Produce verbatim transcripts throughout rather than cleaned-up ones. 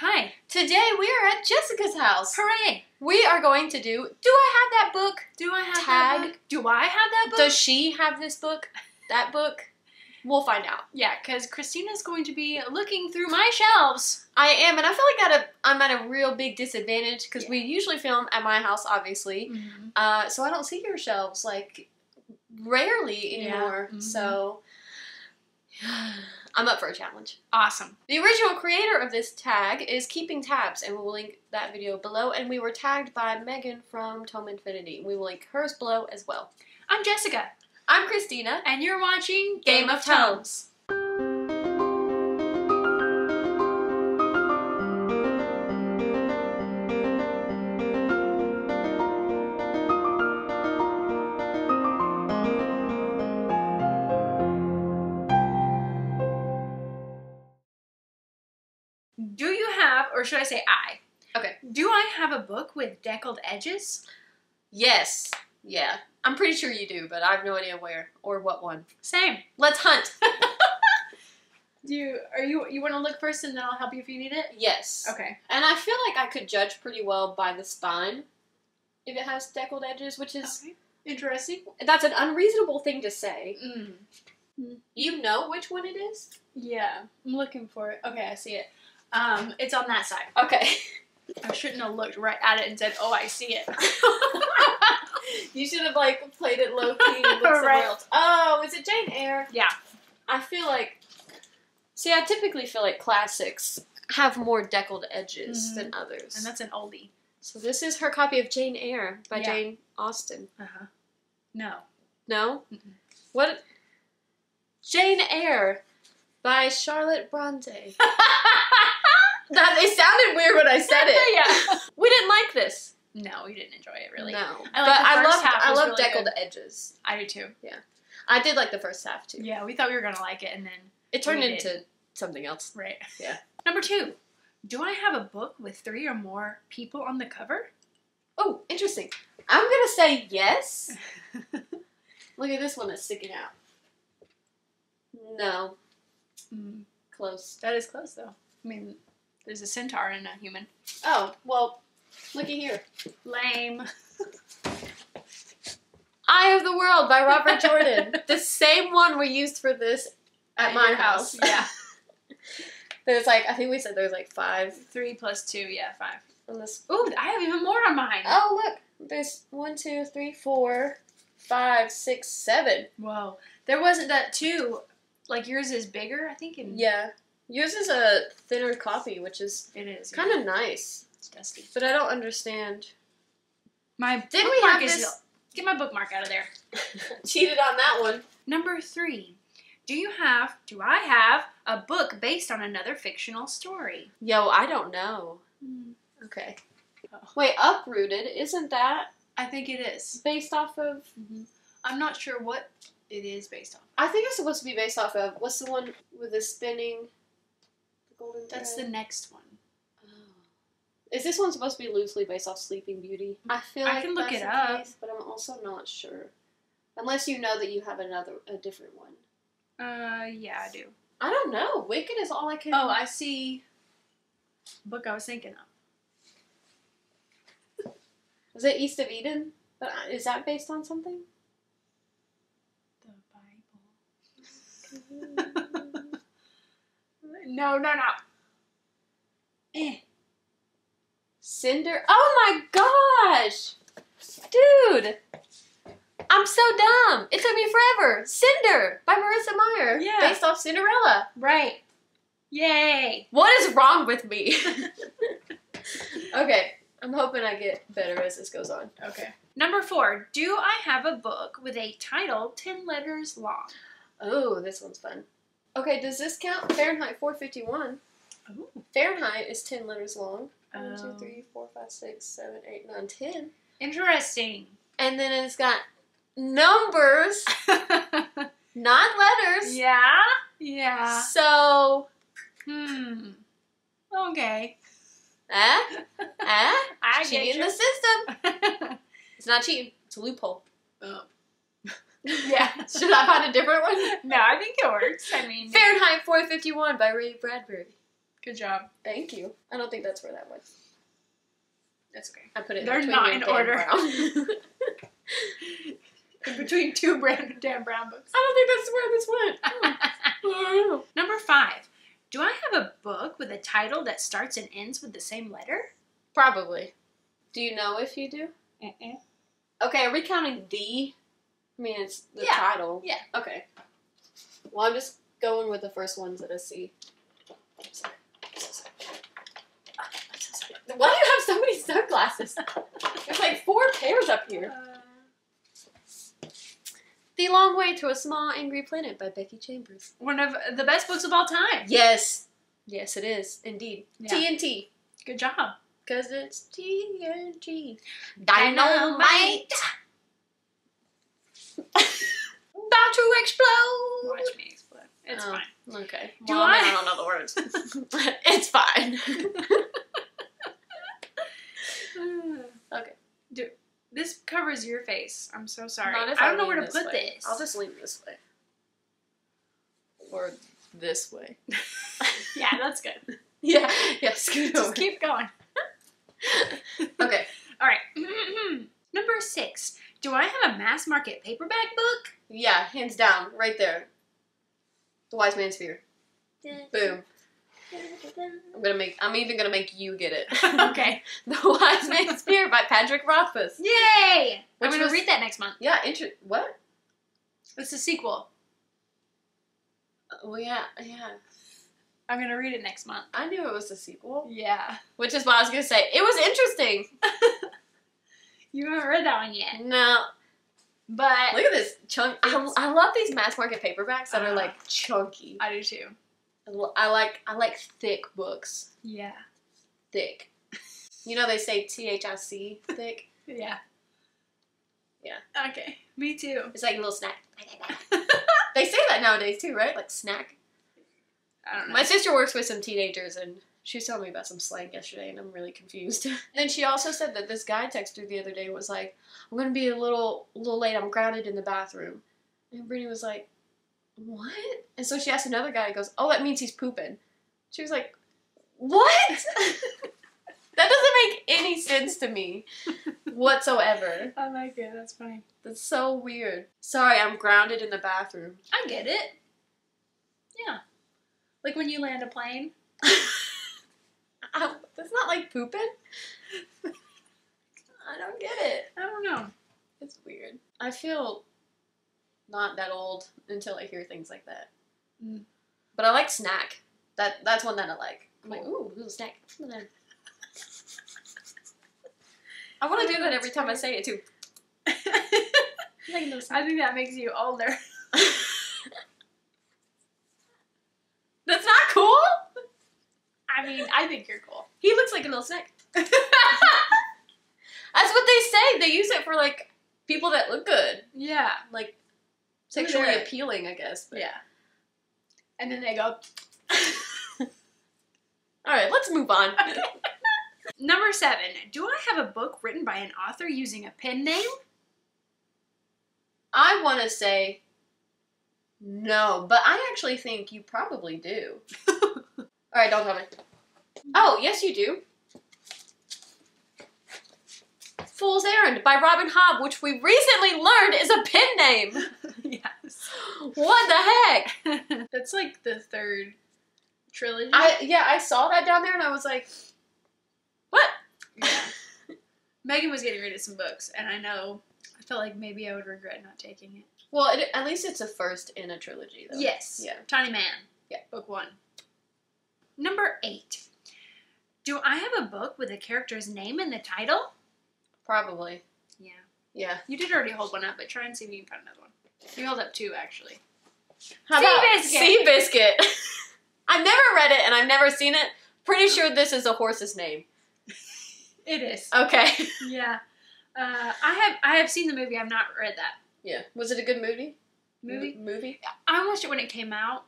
Hi. Today we are at Jessica's house. Hooray. We are going to do, do I have that book? Do I have Tag. that book? Do I have that book? Does she have this book? That book? We'll find out. Yeah, because Christina's going to be looking through my shelves. I am, and I feel like at a, I'm at a real big disadvantage because yeah. we usually film at my house, obviously. Mm-hmm. uh, so I don't see your shelves, like, rarely anymore. Yeah. Mm-hmm. So I'm up for a challenge. Awesome. The original creator of this tag is Keeping Tabs, and we will link that video below. And we were tagged by Megan from Tome Infinity. We will link hers below as well. I'm Jessica. I'm Christina, and you're watching Game, Game of Tomes. Do you have, or should I say I? Okay. Do I have a book with deckled edges? Yes. Yeah. I'm pretty sure you do, but I have no idea where or what one. Same. Let's hunt. Do you, are you, you want to look first and then I'll help you if you need it? Yes. Okay. And I feel like I could judge pretty well by the spine if it has deckled edges, which is okay. Interesting. That's an unreasonable thing to say. Mm. Mm. You know which one it is? Yeah. I'm looking for it. Okay, I see it. Um, it's on that side. Okay. I shouldn't have looked right at it and said, oh, I see it. You should have, like, played it low-key and looked somewhere else. Oh, is it Jane Eyre? Yeah. I feel like... See, I typically feel like classics have more deckled edges mm-hmm. than others. And that's an oldie. So this is her copy of Jane Eyre by yeah. Jane Austen. Uh-huh. No. No? Mm-mm. What? Jane Eyre by Charlotte Bronte. That, it sounded weird when I said it. Yeah. We didn't like this. No, you didn't enjoy it, really. No. I like but I love I love really deckled good. edges. I do, too. Yeah. I did like the first half, too. Yeah, we thought we were going to like it, and then... It turned into did. something else. Right. Yeah. Number two. Do I have a book with three or more people on the cover? Oh, interesting. I'm going to say yes. Look at this one that's sticking out. No. Mm. Close. That is close, though. I mean, there's a centaur and a human. Oh, well... Looky here. Lame. Eye of the World by Robert Jordan. The same one we used for this at, at my house. house. Yeah. There's like, I think we said there's like five. Three plus two, yeah, five. Unless, ooh, I have even more on mine. Oh, look. There's one, two, three, four, five, six, seven. Whoa. There wasn't that two. Like yours is bigger, I think. In... Yeah. Yours is a thinner copy, which is, it is kind of yeah. nice. Dusty. But I don't understand. My Didn't bookmark we have this? Is... Get my bookmark out of there. Cheated on that one. Number three. Do you have, do I have a book based on another fictional story? Yo, I don't know. Mm. Okay. Oh. Wait, Uprooted, isn't that? I think it is. Based off of? Mm-hmm. I'm not sure what it is based off of. I think it's supposed to be based off of, what's the one with the spinning, the golden That's thread? The next one. Is this one supposed to be loosely based off Sleeping Beauty? I feel like I can look it up, but I'm also not sure. Unless you know that you have another, a different one. Uh, yeah, I do. I don't know. Wicked is all I can. Oh, I see. Book I was thinking of. Was it East of Eden? But is that based on something? The Bible. no, no, no. Eh. Cinder. Oh my gosh! Dude! I'm so dumb! It took me forever! Cinder! By Marissa Meyer! Yeah. Based off Cinderella! Right. Yay! What is wrong with me? Okay. I'm hoping I get better as this goes on. Okay. Number four. Do I have a book with a title ten letters long? Oh, this one's fun. Okay, does this count? Fahrenheit four fifty-one. Ooh. Fahrenheit is ten letters long. One, two, three, four, five, six, seven, eight, nine, ten. Interesting. And then it's got numbers, not letters. Yeah? Yeah. So. Hmm. Okay. Eh? Eh? I cheating the system. It's not cheating. It's a loophole. Oh. Yeah. Should I find a different one? No, I think it works. I mean. Fahrenheit four fifty-one by Ray Bradbury. Good job. Thank you. I don't think that's where that was. That's okay. I put it. They're in not in order. In between two brand Dan Brown books. I don't think that's where this went. Oh. Number five. Do I have a book with a title that starts and ends with the same letter? Probably. Do you know if you do? Mm-mm. Okay, are we counting the? I mean, it's the yeah. title. Yeah. Okay. Well, I'm just going with the first ones that I see. I'm sorry. I'm so sorry. I'm so sorry. Why do you have so many sunglasses? There's like four pairs up here. Uh, The Long Way to a Small Angry Planet by Becky Chambers. One of the best books of all time. Yes. Yes, it is. Indeed. Yeah. T N T. Good job. Because it's T N T. Dynamite. About to explode. Watch me explode. It's oh, fine. Okay. Do well, I? I don't know the words. It's fine. Okay. Do This covers your face. I'm so sorry. Not if I don't I know where to put way. This. I'll just lean this way. Or this way. Yeah, that's good. Yeah, yeah, scoot just over. Keep going. Okay. All right. Number six. Do I have a mass market paperback book? Yeah, hands down. Right there. The Wise Man's Fear. Boom. I'm gonna make. I'm even gonna make you get it. Okay. The Wise Man's Fear by Patrick Rothfuss. Yay! Which I'm gonna was, read that next month. Yeah. Inter what? It's a sequel. Oh uh, well, yeah, yeah. I'm gonna read it next month. I knew it was a sequel. Yeah. Which is why I was gonna say it was interesting. You haven't read that one yet. No. But look at this chunk. I, I love these mass market paperbacks that uh, are like chunky. I do too. I like I like thick books. Yeah. Thick. You know they say T H I C, thick? Yeah. Yeah. Okay. Me too. It's like a little snack. They say that nowadays too, right? Like snack. I don't know. My sister works with some teenagers and she was telling me about some slang yesterday and I'm really confused. Then she also said that this guy texted her the other day was like, I'm going to be a little, a little late. I'm grounded in the bathroom. And Brittany was like, what? And so she asked another guy, he goes, oh, that means he's pooping. She was like, what? That doesn't make any sense to me whatsoever. I like it. That's funny. That's so weird. Sorry, I'm grounded in the bathroom. I get it. Yeah. Like when you land a plane. I, that's not like pooping. I don't get it. I don't know. It's weird. I feel... not that old until I hear things like that. Mm. But I like snack. That That's one that I like. I'm cool. Like, ooh, little snack. I want to do that every time I say it, too. I think that makes you older. That's not cool? I mean, I think you're cool. He looks like a little snack. That's what they say. They use it for, like, people that look good. Yeah. Like... sexually appealing, I guess. But. Yeah. And then they go... Alright, let's move on. Okay. Number seven. Do I have a book written by an author using a pen name? I want to say no, but I actually think you probably do. Alright, don't tell me. Oh, yes you do. Fool's Errand by Robin Hobb, which we recently learned is a pen name. Yes. What the heck? That's like the third trilogy. I, yeah, I saw that down there and I was like, what? Yeah. Megan was getting rid of some books and I know, I felt like maybe I would regret not taking it. Well, it, at least it's a first in a trilogy though. Yes. Yeah. Tiny Man. Yeah. Book one. Number eight. Do I have a book with a character's name in the title? Probably. Yeah. Yeah. You did already hold one up, but try and see if you can find another one. You held up two, actually. How about Seabiscuit? Seabiscuit. I've never read it, and I've never seen it. Pretty sure this is a horse's name. It is. Okay. Yeah. Uh, I have I have seen the movie. I've not read that. Yeah. Was it a good movie? Movie? M movie? I watched it when it came out.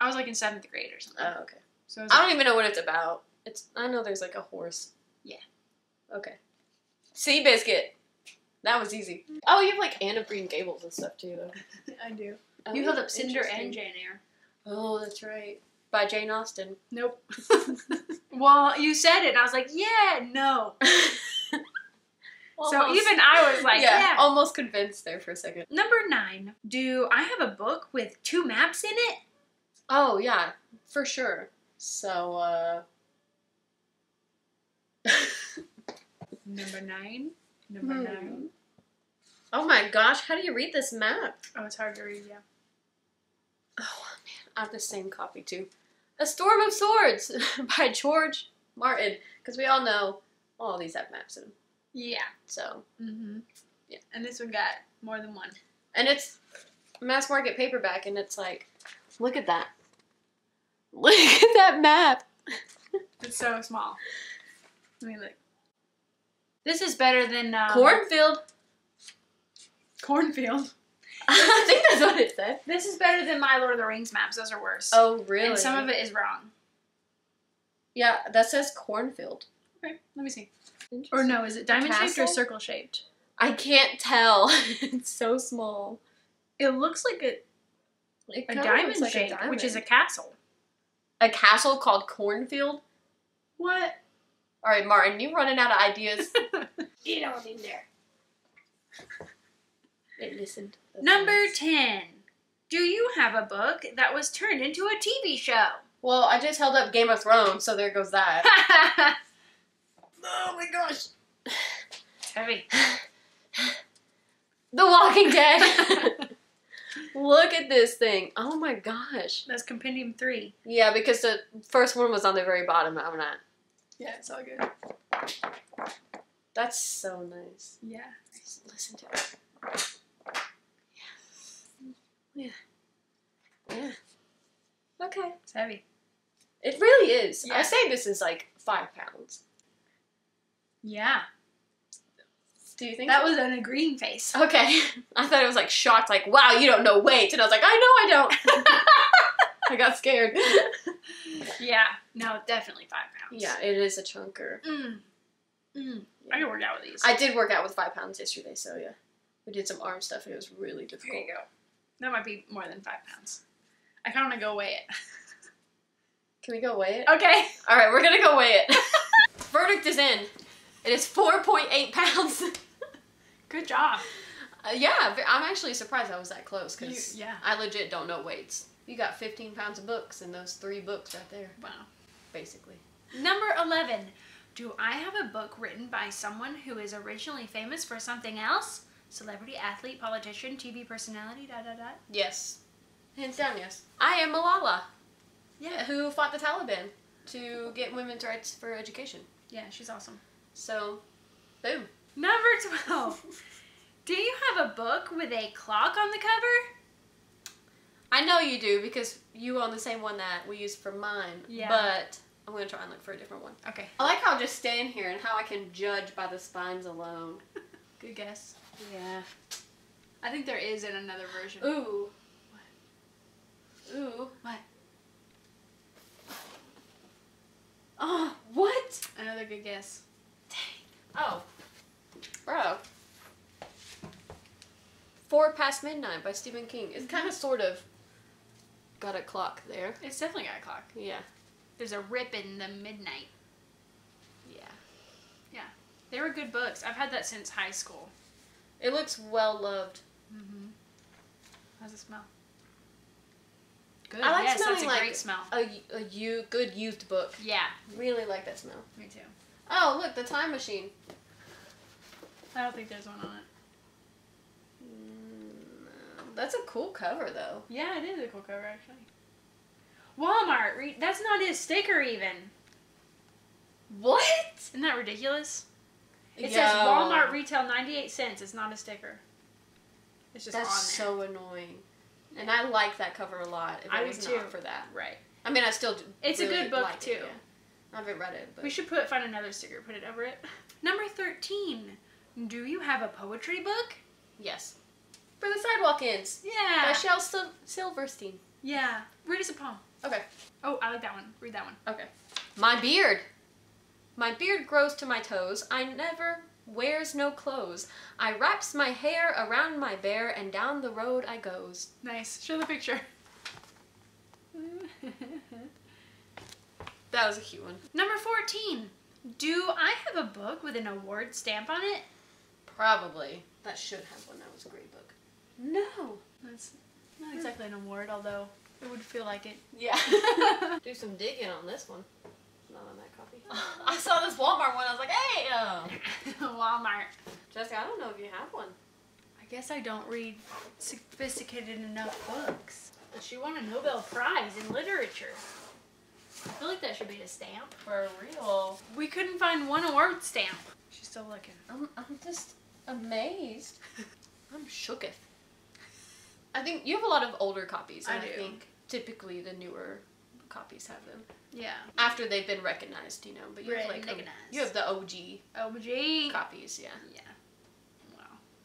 I was like in seventh grade or something. Oh, okay. So I, was I like, don't even know what it's about. It's I know there's like a horse. Yeah. Okay. Seabiscuit. That was easy. Oh, you have like Anne of Green Gables and stuff too, though. I do. Oh, you held up Cinder and Jane Eyre. Oh, that's right. By Jane Austen. Nope. Well, you said it, and I was like, yeah, no. So even I was like, yeah, yeah. Almost convinced there for a second. Number nine. Do I have a book with two maps in it? Oh, yeah, for sure. So, uh... Number nine. Number hmm. nine. Oh my gosh, how do you read this map? Oh, it's hard to read, yeah. Oh, man, I have the same copy, too. A Storm of Swords by George Martin. Because we all know all these have maps in them. Yeah. So. Mm-hmm. Yeah. And this one got more than one. And it's mass market paperback, and it's like, look at that. Look at that map. It's so small. Let me look. This is better than... Um, Cornfield. Cornfield. I think that's what it said. This is better than my Lord of the Rings maps. Those are worse. Oh, really? And some of it is wrong. Yeah, that says Cornfield. Okay, let me see. Or no, is it diamond-shaped or circle-shaped? I can't tell. It's so small. It looks like a, it a diamond shape, like a diamond. Which is a castle. A castle called Cornfield? What? All right, Martin, you're running out of ideas. You don't need there. It listened. That's Number nice. ten. Do you have a book that was turned into a T V show? Well, I just held up Game of Thrones, so there goes that. Oh my gosh. It's heavy. The Walking Dead. Look at this thing. Oh my gosh. That's Compendium three. Yeah, because the first one was on the very bottom. I'm not. Yeah, it's all good. That's so nice. Yeah. Just listen to it. Yeah. Yeah. Yeah. Okay. It's heavy. It really is. Yeah. I say this is like five pounds. Yeah. Do you think that was on a green face? Okay. I thought it was like shocked, like, wow, you don't know weight. And I was like, I know I don't. I got scared. Yeah. No, definitely five pounds. Yeah, it is a chunker. Mm. Mm. I can work out with these. I did work out with five pounds yesterday, so yeah. We did some arm stuff and it was really difficult. There you go. That might be more than five pounds. I kind of want to go weigh it. Can we go weigh it? Okay. All right, we're going to go weigh it. Verdict is in. It is four point eight pounds. Good job. Uh, yeah, I'm actually surprised I was that close because yeah. I legit don't know weights. You got fifteen pounds of books in those three books right there. Wow. Basically. Number eleven. Do I have a book written by someone who is originally famous for something else? Celebrity, athlete, politician, T V personality, dot, dot, dot? Yes. Hands down, yes. I am Malala. Yeah. Who fought the Taliban to get women's rights for education. Yeah, she's awesome. So, boom. Number twelve. Do you have a book with a clock on the cover? I know you do because you own the same one that we used for mine. Yeah. But I'm going to try and look for a different one. Okay. I like how I just stand here and how I can judge by the spines alone. Good guess. Yeah. I think there is in another version. Ooh. What? Ooh. What? Oh, what? Another good guess. Oh, bro. Four Past Midnight by Stephen King. It's kind of sort of got a clock there. It's definitely got a clock. Yeah. There's a rip in the midnight. Yeah. Yeah. They were good books. I've had that since high school. It looks well loved. Mm-hmm. How's it smell? Good. I like yes, smelling that's a like great smell. A, a you, good used book. Yeah. Really like that smell. Me too. Oh, look, the time machine. I don't think there's one on it. Mm, that's a cool cover, though. Yeah, it is a cool cover, actually. Walmart. Re that's not his sticker, even. What? Isn't that ridiculous? It Yo. says Walmart retail ninety-eight cents. It's not a sticker. It's just that's on there. That's so annoying. And yeah. I like that cover a lot. If I do, too. For that. Right. I mean, I still do. It's really a good book, like too. It, yeah. I haven't read it, but... We should put find another sticker, put it over it. Number thirteen. Do you have a poetry book? Yes. For the Sidewalk-Ins. Yeah. By Shel Sil Silverstein. Yeah. Read us a poem. Okay. Oh, I like that one. Read that one. Okay. My beard. My beard grows to my toes. I never wears no clothes. I wraps my hair around my bear, and down the road I goes. Nice. Show the picture. That was a cute one. Number fourteen. Do I have a book with an award stamp on it? Probably. That should have one. That was a great book. No. That's not exactly an award, although it would feel like it. Yeah. Do some digging on this one. Not on that copy. I saw this Walmart one. I was like, hey! Oh. Walmart. Jessica, I don't know if you have one. I guess I don't read sophisticated enough books. But she won a Nobel Prize in literature. I feel like that should be a stamp. For real. We couldn't find one award stamp. She's still looking. I'm, I'm just amazed. I'm shooketh. I think you have a lot of older copies. And I, do. I think typically the newer copies have them. Yeah. After they've been recognized, you know. But you have like a, you have the O G. O G. Copies, yeah. Yeah. Wow.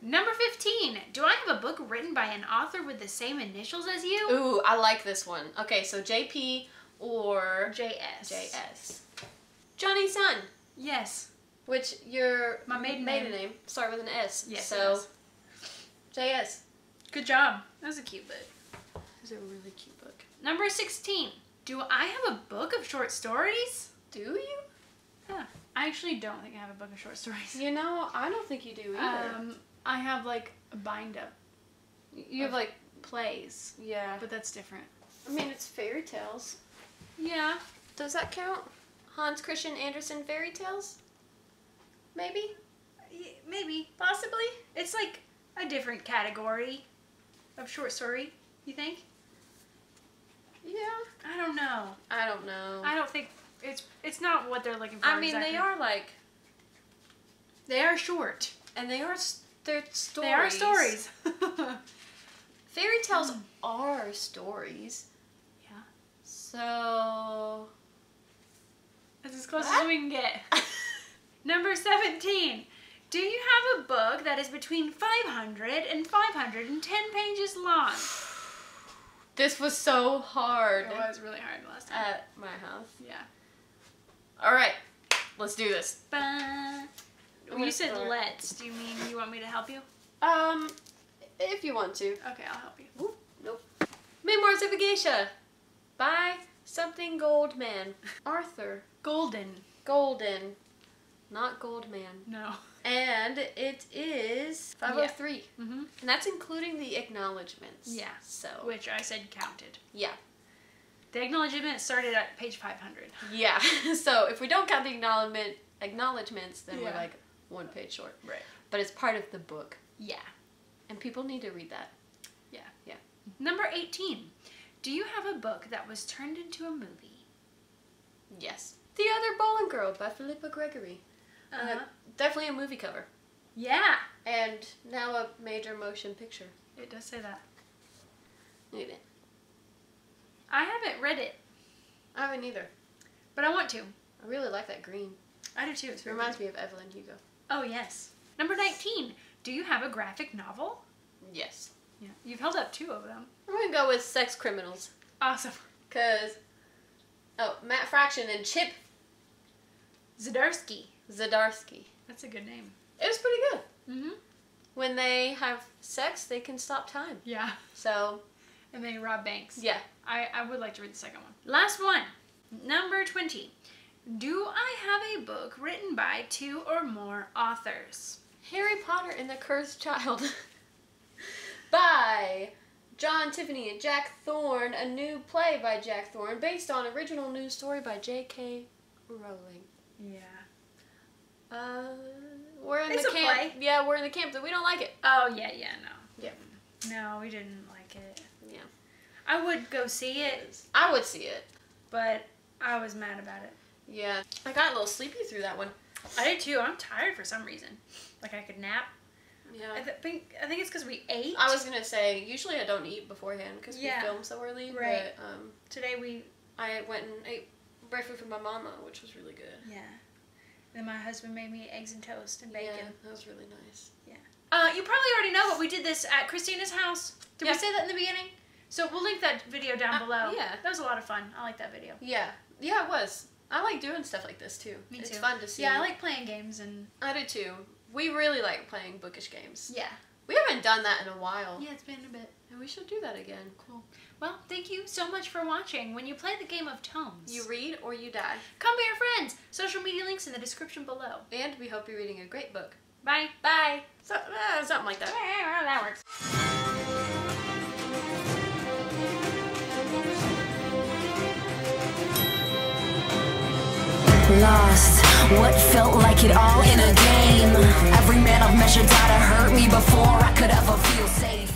Number fifteen. Do I have a book written by an author with the same initials as you? Ooh, I like this one. Okay, so J P or... J S. J S. Johnny's son. Yes. Which your... My maiden, maiden name. name. Start with an S. Yes, so yes. J S. Good job. That was a cute book. It was a really cute book. Number sixteen. Do I have a book of short stories? Do you? Yeah. I actually don't think I have a book of short stories. You know, I don't think you do either. Um, I have like a bind-up. You have like plays. Yeah. But that's different. I mean, it's fairy tales. Yeah. Does that count? Hans Christian Andersen fairy tales? Maybe? Maybe. Possibly. It's like a different category of short story, you think? Yeah. I don't know. I don't know. I don't think it's it's not what they're looking for. I mean, exactly. They are like they are short and they are they're stories. They are stories. Fairy tales mm. are stories. Yeah. So that's as close what? as we can get. Number seventeen. Do you have a book that is between five hundred and five hundred ten pages long? This was so hard. It was really hard last time. At my house. Yeah. All right. Let's do this. Ba when you said start. let's, do you mean you want me to help you? Um, if you want to. Okay, I'll help you. Ooh, nope. Memoirs of a Geisha by something Goldman. Arthur. Golden. Golden. Not Goldman. No. And it is five oh three. Yeah. Mm-hmm. And that's including the acknowledgements. Yeah. So. Which I said counted. Yeah. The acknowledgement started at page five hundred. Yeah. So if we don't count the acknowledgement acknowledgements, then yeah. we're like one page short. Right. But it's part of the book. Yeah. And people need to read that. Yeah. Yeah. Number eighteen. Do you have a book that was turned into a movie? Yes. The Other Bowling Girl by Philippa Gregory. Uh-huh. Uh, definitely a movie cover. Yeah. And now a major motion picture. It does say that. Need it. I haven't read it. I haven't either. But I want to. I really like that green. I do too. It reminds me of Evelyn Hugo. Oh, yes. Number nineteen. Do you have a graphic novel? Yes. Yeah. You've held up two of them. I'm going to go with Sex Criminals. Awesome. Because, oh, Matt Fraction and Chip Zdarsky. Zdarsky. That's a good name. It was pretty good. Mm-hmm. When they have sex, they can stop time. Yeah. So. And they rob banks. Yeah. I, I would like to read the second one. Last one. Number twenty. Do I have a book written by two or more authors? Harry Potter and the Cursed Child. By John Tiffany and Jack Thorne. A new play by Jack Thorne based on original news story by J K Rowling. Yeah. Uh, we're in it's the camp. Play. Yeah, we're in the camp that we don't like it. Oh yeah, yeah, no. Yeah. No, we didn't like it. Yeah. I would go see it. I would see it. But I was mad about it. Yeah. I got a little sleepy through that one. I did too. I'm tired for some reason. Like I could nap. Yeah. I th think I think it's because we ate. I was gonna say usually I don't eat beforehand because yeah. we film so early. Right. But, um, today we. I went and ate breakfast with my mama, which was really good. Yeah. Then my husband made me eggs and toast and bacon. Yeah, that was really nice. Yeah. Uh, you probably already know, but we did this at Christina's house. Did yeah. we say that in the beginning? So we'll link that video down uh, below. Yeah. That was a lot of fun. I like that video. Yeah. Yeah, it was. I like doing stuff like this, too. Me too. It's fun to see. Yeah, I like playing games. and. I do, too. We really like playing bookish games. Yeah. We haven't done that in a while. Yeah, it's been a bit. And we should do that again. Cool. Well, thank you so much for watching. When you play the game of Tomes, you read or you die. Come be our friends. Social media links in the description below. And we hope you're reading a great book. Bye. Bye. So, uh, something like that. That works. Lost, what felt like it all in a game. Every man I've measured out to hurt me before I could ever feel safe.